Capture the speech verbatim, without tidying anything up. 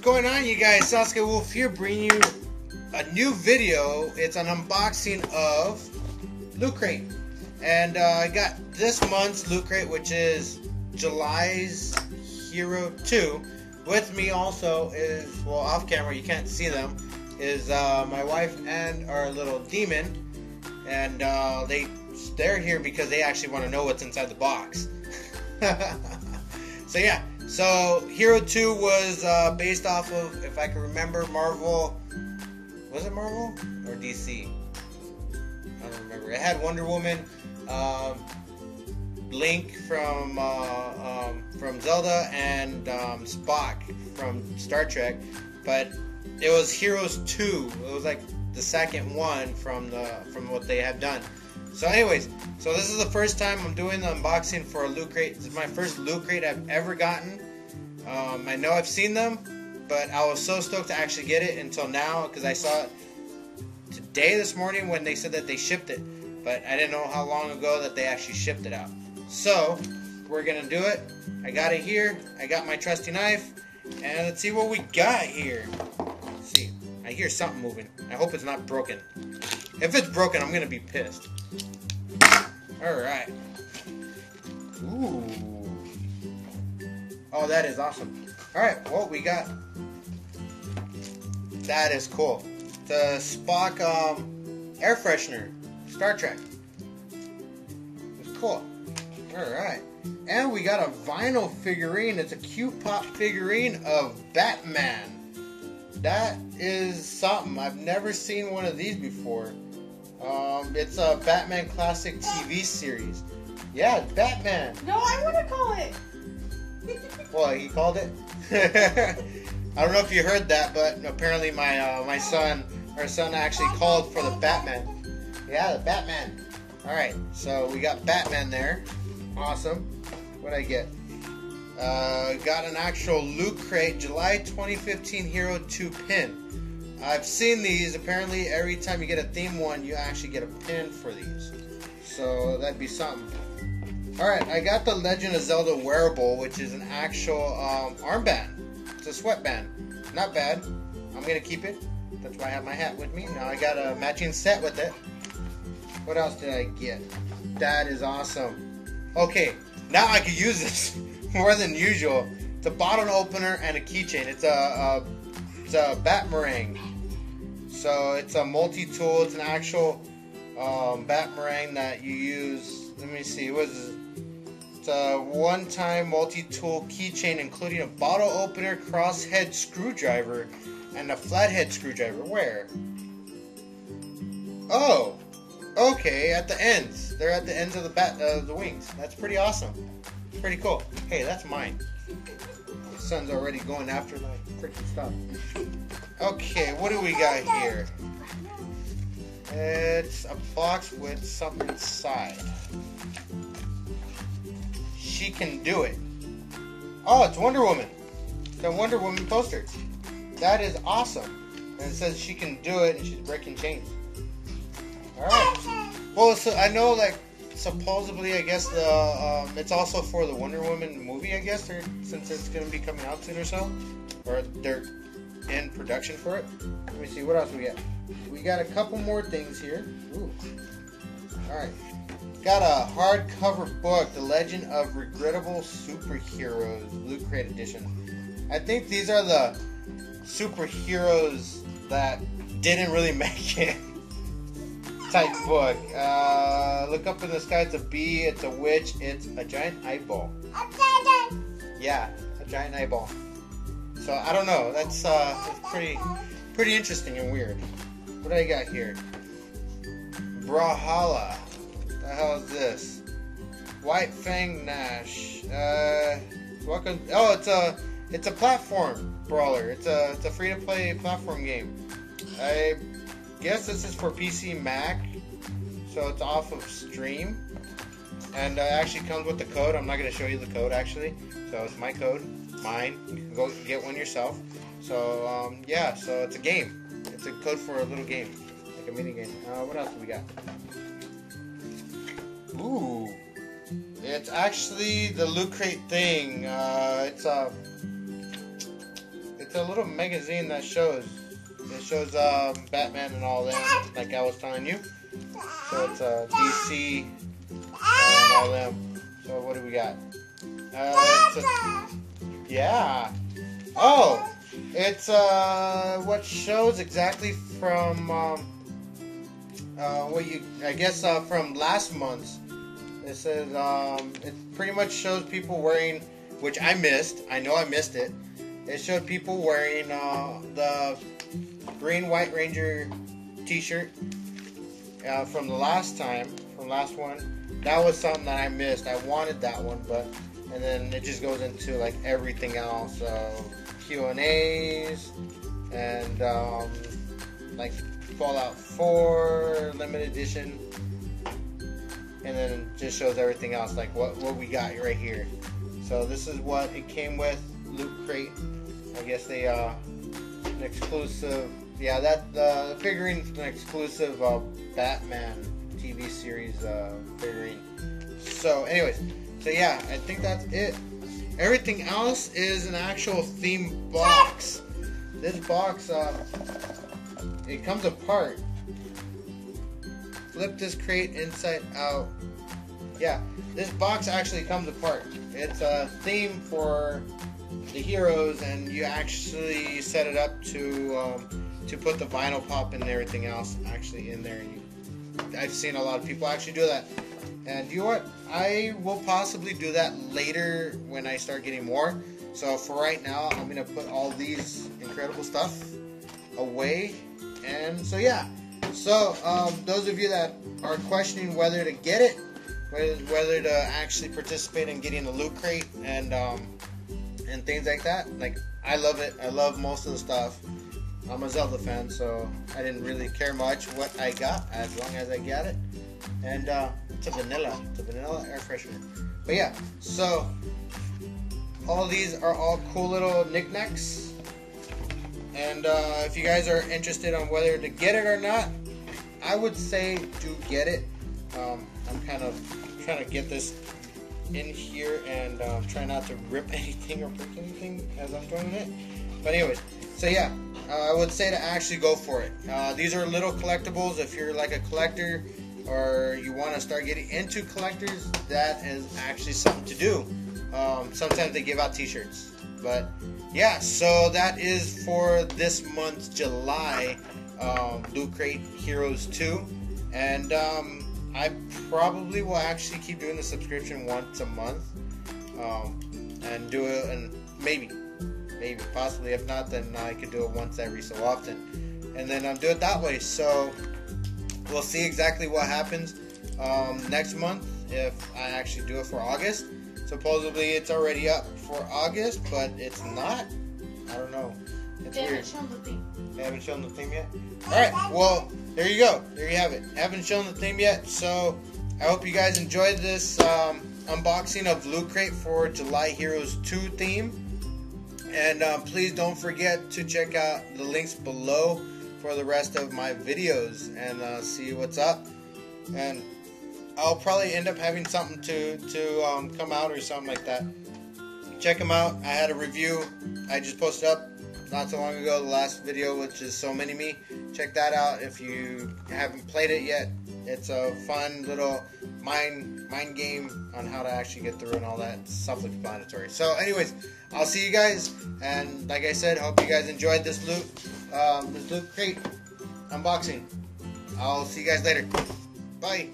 What's going on, you guys? Sasuke Wolf here, bringing you a new video. It's an unboxing of Loot Crate. And uh, I got this month's Loot Crate, which is July's Hero two. With me also is, well, off camera, you can't see them, is uh, my wife and our little demon. And uh, they, they're here because they actually want to know what's inside the box. So yeah, so Hero two was uh, based off of, if I can remember, Marvel, was it Marvel or D C? I don't remember. It had Wonder Woman, um, Link from uh, um, from Zelda, and um, Spock from Star Trek. But it was Heroes two. It was like the second one from the from what they have done. So anyways, so this is the first time I'm doing the unboxing for a Loot Crate. This is my first Loot Crate I've ever gotten. Um, I know I've seen them, but I was so stoked to actually get it until now, because I saw it today this morning when they said that they shipped it, but I didn't know how long ago that they actually shipped it out. So we're gonna do it. I got it here. I got my trusty knife, and let's see what we got here. Let's see, I hear something moving. I hope it's not broken. If it's broken, I'm gonna be pissed. Alright. Ooh. Oh, that is awesome. Alright, what we got? That is cool. The Spock um, air freshener. Star Trek. It's cool. Alright. And we got a vinyl figurine. It's a cute pop figurine of Batman. That is something. I've never seen one of these before. Um, it's a Batman classic T V series. Yeah, Batman. No, I want to call it. Well, he called it. I don't know if you heard that, but apparently my uh, my son, our son, actually called for the Batman. Yeah, the Batman. All right, so we got Batman there. Awesome. What did I get? Uh, got an actual Loot Crate July twenty fifteen Hero two pin. I've seen these. Apparently, every time you get a theme one, you actually get a pin for these. So that'd be something. All right, I got the Legend of Zelda wearable, which is an actual um, armband. It's a sweatband. Not bad. I'm gonna keep it. That's why I have my hat with me. Now I got a matching set with it. What else did I get? That is awesome. Okay, now I could use this more than usual. It's a bottle opener and a keychain. It's a, a It's a Batmerang. So it's a multi-tool. It's an actual um, Batmerang that you use. Let me see. What is it? It's a one-time multi-tool keychain, including a bottle opener, cross-head screwdriver, and a flathead screwdriver. Where? Oh, okay. At the ends. They're at the ends of the bat of the wings. That's pretty awesome. Pretty cool. Hey, that's mine. The sun's already going after my freaking stuff. Okay, what do we got here? It's a box with something inside. She can do it. Oh, it's Wonder Woman. The Wonder Woman poster. That is awesome. And it says she can do it, and she's breaking chains. Alright. Well, so I know, like, supposedly, I guess the um, it's also for the Wonder Woman movie, I guess, or, since it's going to be coming out soon or so, or they're in production for it. Let me see, what else we got? We got a couple more things here. Ooh. All right. Got a hardcover book, The Legend of Regrettable Superheroes, Loot Crate Edition. I think these are the superheroes that didn't really make it. Type book. Uh, look up in the sky. It's a bee. It's a witch. It's a giant eyeball. Yeah, a giant eyeball. So I don't know. That's uh, that's pretty, pretty interesting and weird. What do I got here? Brawlhalla. What the hell is this? White Fang Nash. Uh, welcome. Oh, it's a, it's a platform brawler. It's a, it's a free-to-play platform game. I. guess this is for P C, Mac, so it's off of Steam, and uh, actually comes with the code. I'm not going to show you the code actually, so it's my code, mine. You can go get one yourself. So um, yeah, so it's a game. It's a code for a little game, like a mini game. Uh, what else do we got? Ooh, it's actually the Loot Crate thing. Uh, it's a, it's a little magazine that shows. It shows um, Batman and all them, like I was telling you. So it's uh, D C and all them. So what do we got? Uh, it's a, yeah. Oh, it's uh, what shows exactly from um, uh, what you, I guess uh, from last month's. It says um, it pretty much shows people wearing, which I missed. I know I missed it. It showed people wearing uh, the green White Ranger t-shirt uh, from the last time, from last one. That was something that I missed. I wanted that one, but and then it just goes into like everything else. So Q and A's and um, like Fallout four limited edition. And then it just shows everything else, like what, what we got right here. So this is what it came with, Loot Crate. I guess they, uh, an exclusive, yeah, that, the figurine is an exclusive uh, Batman T V series uh, figurine. So anyways, so yeah, I think that's it. Everything else is an actual theme box. This box, uh, it comes apart. Flip this crate inside out. Yeah, this box actually comes apart. It's a theme for the heroes, and you actually set it up to um, to put the vinyl pop and everything else actually in there. And you, I've seen a lot of people actually do that. And you know what? I will possibly do that later when I start getting more. So for right now, I'm gonna put all these incredible stuff away. And so yeah. So, um, those of you that are questioning whether to get it, whether, whether to actually participate in getting the Loot Crate and um, and things like that, like, I love it. I love most of the stuff. I'm a Zelda fan, so I didn't really care much what I got, as long as I got it. And uh, it's a vanilla. It's a vanilla air freshener. But yeah, so, all these are all cool little knickknacks. And uh, if you guys are interested on whether to get it or not, I would say do get it. Um, I'm kind of trying to get this in here and uh, try not to rip anything or break anything as I'm doing it. But anyways, so yeah, uh, I would say to actually go for it. Uh, these are little collectibles. If you're like a collector or you want to start getting into collectors, that is actually something to do. Um, sometimes they give out t-shirts. But yeah, so that is for this month's July um, Loot Crate Heroes two, and um, I probably will actually keep doing the subscription once a month, um, and do it, and maybe, maybe, possibly, if not, then I could do it once every so often, and then I'll do it that way. So we'll see exactly what happens um, next month if I actually do it for August. Supposedly it's already up for August, but it's not. I don't know. It's they weird. Haven't shown the theme. They haven't shown the theme yet? Alright, well, there you go. There you have it. Haven't shown the theme yet, so I hope you guys enjoyed this um, unboxing of Loot Crate for July Heroes two theme. And uh, please don't forget to check out the links below for the rest of my videos and uh, see what's up. And I'll probably end up having something to, to um, come out or something like that. Check them out. I had a review I just posted up not so long ago, the last video, which is So Many Me. Check that out if you haven't played it yet. It's a fun little mind, mind game on how to actually get through and all that. It's self-explanatory. So anyways, I'll see you guys. And like I said, hope you guys enjoyed this loot, um, this Loot Crate unboxing. I'll see you guys later. Bye.